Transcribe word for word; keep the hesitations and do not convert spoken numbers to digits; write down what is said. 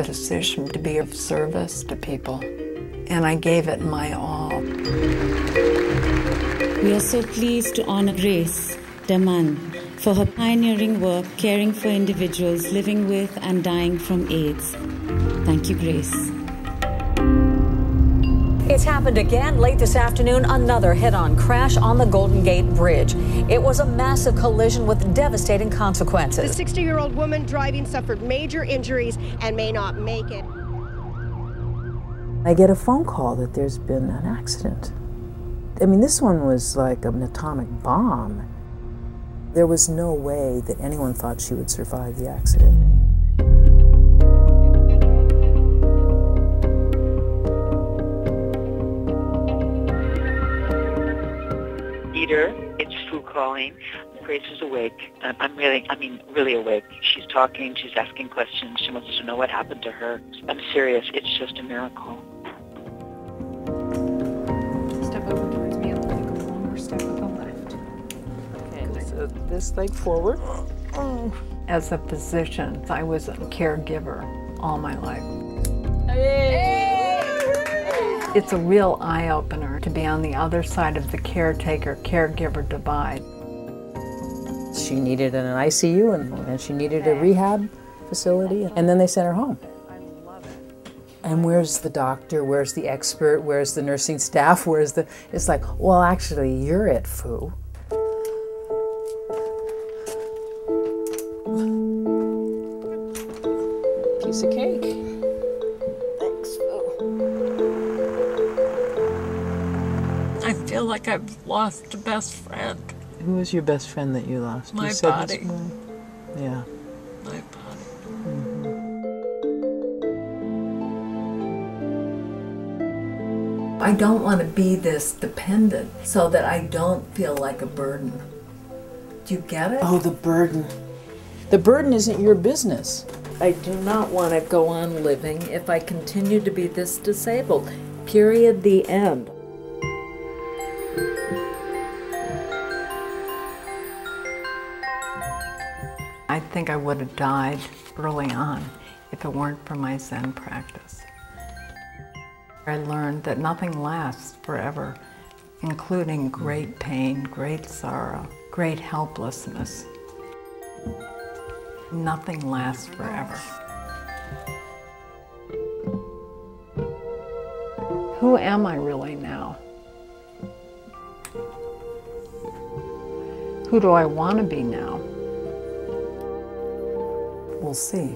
a decision to be of service to people, and I gave it my all. We are so pleased to honor Grace Dammann for her pioneering work caring for individuals living with and dying from AIDS. Thank you, Grace. It's happened again. Late this afternoon, another head-on crash on the Golden Gate Bridge. It was a massive collision with devastating consequences. The sixty-year-old woman driving suffered major injuries and may not make it. I get a phone call that there's been an accident. I mean, this one was like an atomic bomb. There was no way that anyone thought she would survive the accident. It's Fu calling. Grace is awake. I'm really, I mean, really awake. She's talking, she's asking questions, she wants to know what happened to her. I'm serious, it's just a miracle. Step over towards me and take a longer step with the left. Okay, so this leg forward. As a physician, I was a caregiver all my life. Hey. It's a real eye-opener to be on the other side of the caretaker-caregiver divide. She needed an I C U and, and she needed a rehab facility, and then they sent her home. I love it. And where's the doctor? Where's the expert? Where's the nursing staff? Where's the... It's like, well, actually, you're it, Fu. Piece of cake. I feel like I've lost a best friend. Who was your best friend that you lost? My you said body. Yeah. My body. Mm-hmm. I don't want to be this dependent so that I don't feel like a burden. Do you get it? Oh, the burden. The burden isn't your business. I do not want to go on living if I continue to be this disabled. Period. The end. I think I would have died early on if it weren't for my Zen practice. I learned that nothing lasts forever, including great pain, great sorrow, great helplessness. Nothing lasts forever. Who am I really now? Who do I want to be now? We'll see.